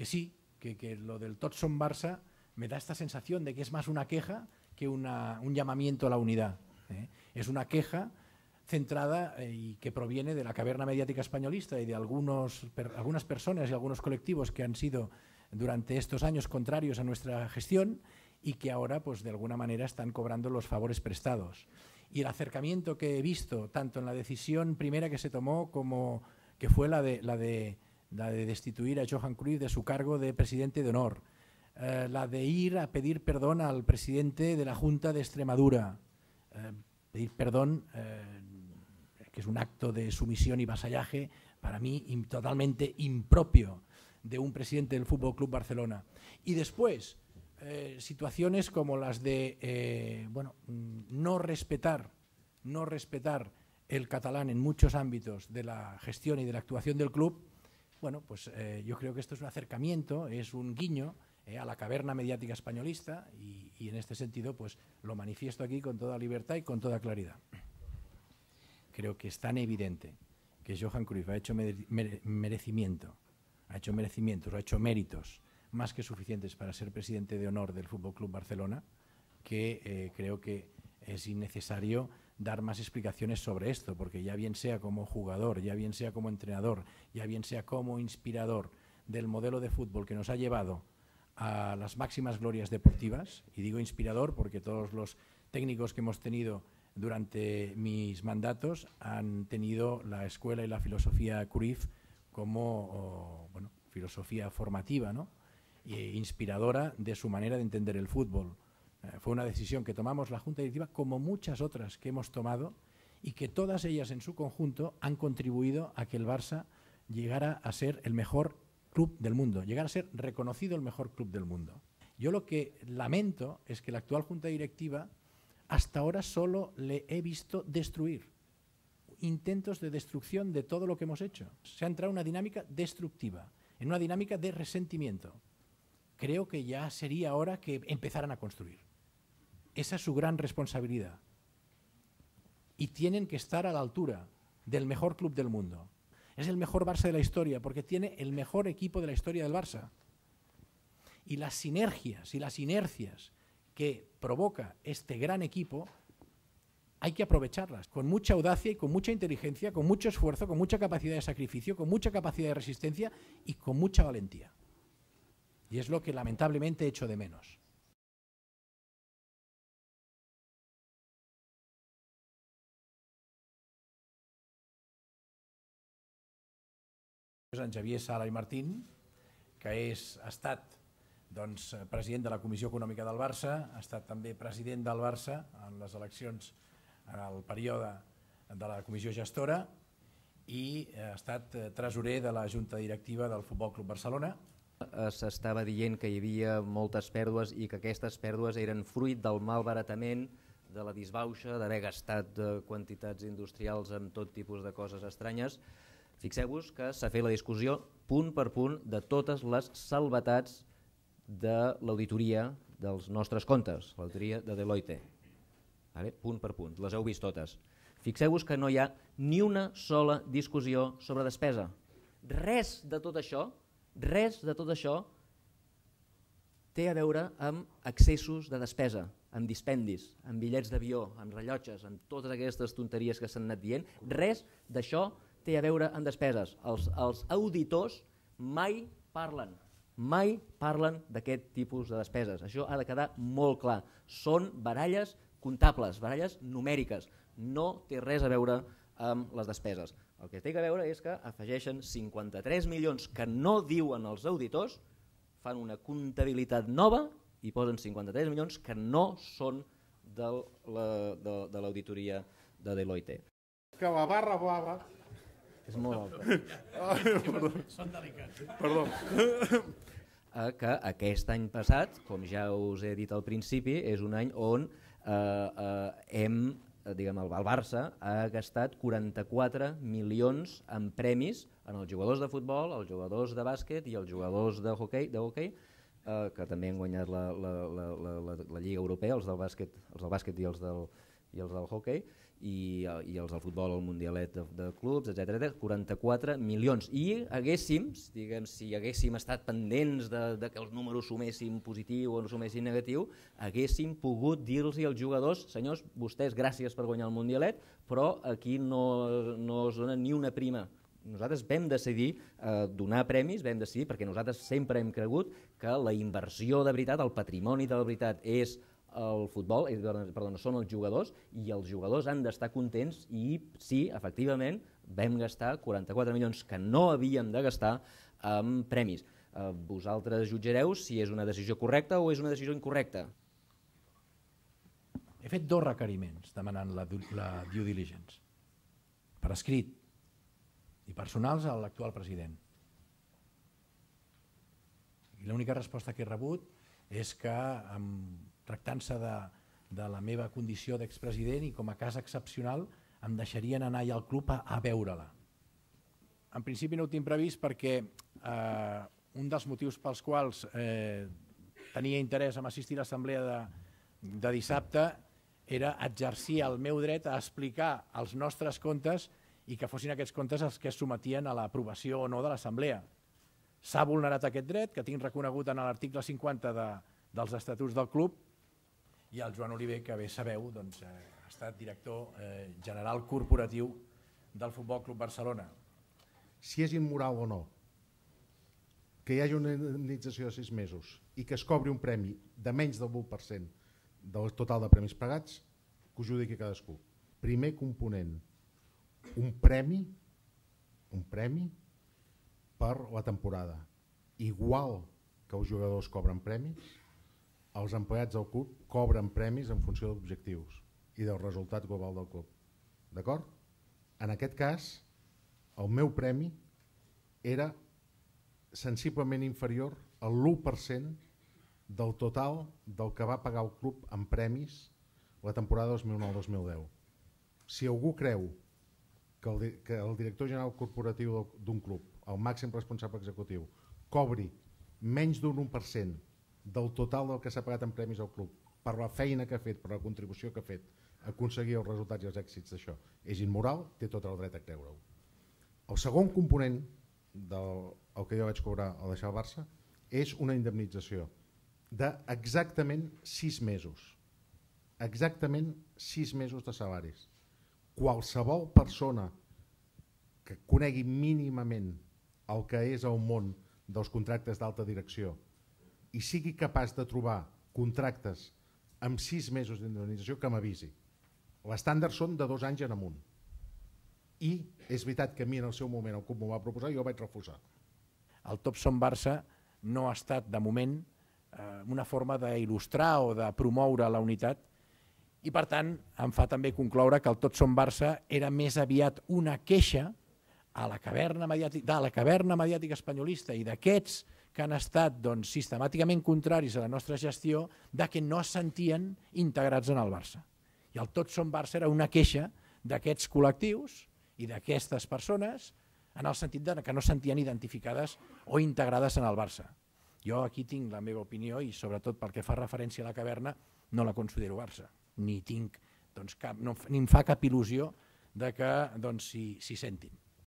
que sí, que lo del tots som Barça me da esta sensación de que es más una queja que un llamamiento a la unidad. Es una queja centrada y que proviene de la caverna mediática españolista y de algunas personas y algunos colectivos que han sido durante estos años contrarios a nuestra gestión y que ahora, pues, de alguna manera están cobrando los favores prestados. Y el acercamiento que he visto, tanto en la decisión primera que se tomó como que fue la de destituir a Johan Cruyff de su cargo de presidente de honor, la de ir a pedir perdón al presidente de la Junta de Extremadura, pedir perdón, que es un acto de sumisión y vasallaje, para mí totalmente impropio de un presidente del Futbol Club Barcelona. Y después, situaciones como las de bueno, no respetar el catalán en muchos ámbitos de la gestión y de la actuación del club. Bueno, pues yo creo que esto es un acercamiento, es un guiño a la caverna mediática españolista y en este sentido pues lo manifiesto aquí con toda libertad y con toda claridad. Creo que es tan evidente que Johan Cruyff ha hecho merecimiento, ha hecho merecimientos, ha hecho méritos más que suficientes para ser presidente de honor del Futbol Club Barcelona, que creo que es innecesario dar más explicaciones sobre esto, porque ya bien sea como jugador, ya bien sea como entrenador, ya bien sea como inspirador del modelo de fútbol que nos ha llevado a las máximas glorias deportivas, y digo inspirador porque todos los técnicos que hemos tenido durante mis mandatos han tenido la escuela y la filosofía Cruyff como bueno, filosofía formativa, ¿no?, e inspiradora de su manera de entender el fútbol. Fue una decisión que tomamos la Junta Directiva, como muchas otras que hemos tomado, y que todas ellas en su conjunto han contribuido a que el Barça llegara a ser el mejor club del mundo, llegara a ser reconocido el mejor club del mundo. Yo lo que lamento es que la actual Junta Directiva hasta ahora solo le he visto destruir, intentos de destrucción de todo lo que hemos hecho. Se ha entrado en una dinámica destructiva, en una dinámica de resentimiento. Creo que ya sería hora que empezaran a construir. Esa es su gran responsabilidad. Y tienen que estar a la altura del mejor club del mundo. Es el mejor Barça de la historia porque tiene el mejor equipo de la historia del Barça. Y las sinergias y las inercias que provoca este gran equipo hay que aprovecharlas con mucha audacia y con mucha inteligencia, con mucho esfuerzo, con mucha capacidad de sacrificio, con mucha capacidad de resistencia y con mucha valentía. Y es lo que lamentablemente echo de menos. En Xavier Sala i Martín, que ha estat doncs, president de la Comissió Econòmica del Barça, ha estat també president del Barça en les eleccions en el període de la Comissió Gestora i ha estat tresorer de la Junta Directiva del Futbol Club Barcelona. S'estava dient que hi havia moltes pèrdues i que aquestes pèrdues eren fruit del malbaratament, de la disbauxa, d'haver gastat quantitats industrials amb tot tipus de coses estranyes. Fixeu-vos que s'ha fet la discussió punt per punt de totes les salvetats de l'auditoria dels nostres comptes, l'auditoria de Deloitte, punt per punt, les heu vist totes. Fixeu-vos que no hi ha ni una sola discussió sobre despesa. Res de tot això, res de tot això té a veure amb excessos de despesa, amb dispendis, amb bitllets d'avió, amb rellotges, amb totes aquestes tonteries que s'han anat dient, res d'això té a veure amb despeses. Els auditors mai parlen d'aquest tipus de despeses. Això ha de quedar molt clar. Són baralles comptables, baralles numèriques. No té res a veure amb les despeses. El que té a veure és que afegeixen 53 milions que no diuen els auditors, fan una comptabilitat nova i posen 53 milions que no són de l'auditoria de Deloitte. Que la barra blava és molt alta. Són delicats. Perdó. Que aquest any passat, com ja us he dit al principi, és un any on el Barça ha gastat 44 milions en premis en els jugadors de futbol, els jugadors de bàsquet i els jugadors de hoquei, que també han guanyat la Lliga Europea, els del bàsquet i els del hoquei, i els del futbol, el mundialet de clubs, etc. 44 milions. I haguéssim, diguem, si haguéssim estat pendents de que els números sumessin positiu o no sumessin negatiu, haguéssim pogut dir-los als jugadors: senyors, vostès gràcies per guanyar el mundialet, però aquí no es dona ni una prima. Nosaltres vam decidir donar premis, vam decidir, perquè nosaltres sempre hem cregut que la inversió de veritat, el patrimoni de la veritat, és el futbol, perdona, són els jugadors, i els jugadors han d'estar contents. I sí, efectivament, vam gastar 44 milions que no havíem de gastar en premis. Vosaltres jutjareu si és una decisió correcta o és una decisió incorrecta. He fet dos requeriments demanant la due diligence, per escrit i personals, a l'actual president. I l'única resposta que he rebut és que, tractant-se de la meva condició d'expresident i com a cas excepcional, em deixarien anar al club a veure-la. En principi no ho tinc previst, perquè un dels motius pels quals tenia interès en assistir a l'assemblea de dissabte era exercir el meu dret a explicar els nostres comptes i que fossin aquests comptes els que es sometien a l'aprovació o no de l'assemblea. S'ha vulnerat aquest dret, que tinc reconegut en l'article 50 dels estatuts del club, i el Joan Oliver, que bé sabeu, ha estat director general corporatiu del Futbol Club Barcelona. Si és immoral o no que hi hagi una indemnització de 6 mesos i que es cobri un premi de menys del 1% del total de premis pagats, que ho judiqui cadascú. Primer component, un premi per la temporada. Igual que els jugadors cobren premis, els empleats del club cobren premis en funció d'objectius i del resultat global del club. D'acord? En aquest cas, el meu premi era sensiblement inferior al 1% del total del que va pagar el club en premis la temporada 2009-2010. Si algú creu que el director general corporatiu d'un club, el màxim responsable executiu, cobri menys d'un 1% del total del que s'ha pagat en premis al club per la feina que ha fet, per la contribució que ha fet a aconseguir els resultats i els èxits d'això, és immoral, té tot el dret a creure-ho. El segon component del que jo vaig cobrar al deixar el Barça és una indemnització d'exactament 6 mesos. Exactament 6 mesos de salaris. Qualsevol persona que conegui mínimament el que és el món dels contractes d'alta direcció i sigui capaç de trobar contractes amb 6 mesos d'indemnització, que m'avisi. L'estàndard són de 2 anys en amunt. I és veritat que a mi en el seu moment el club m'ho va proposar i jo ho vaig refusar. El Top Som Barça no ha estat de moment una forma d'il·lustrar o de promoure la unitat, i per tant em fa també concloure que el Tots Som Barça era més aviat una queixa a la caverna mediàtica espanyolista i d'aquests que han estat sistemàticament contraris a la nostra gestió, de que no es sentien integrats en el Barça. I el Tots Som Barça era una queixa d'aquests col·lectius i d'aquestes persones, en el sentit que no es sentien identificades o integrades en el Barça. Jo aquí tinc la meva opinió, i sobretot pel que fa referència a la caverna no la considero Barça. Ni em fa cap il·lusió que s'hi sentin.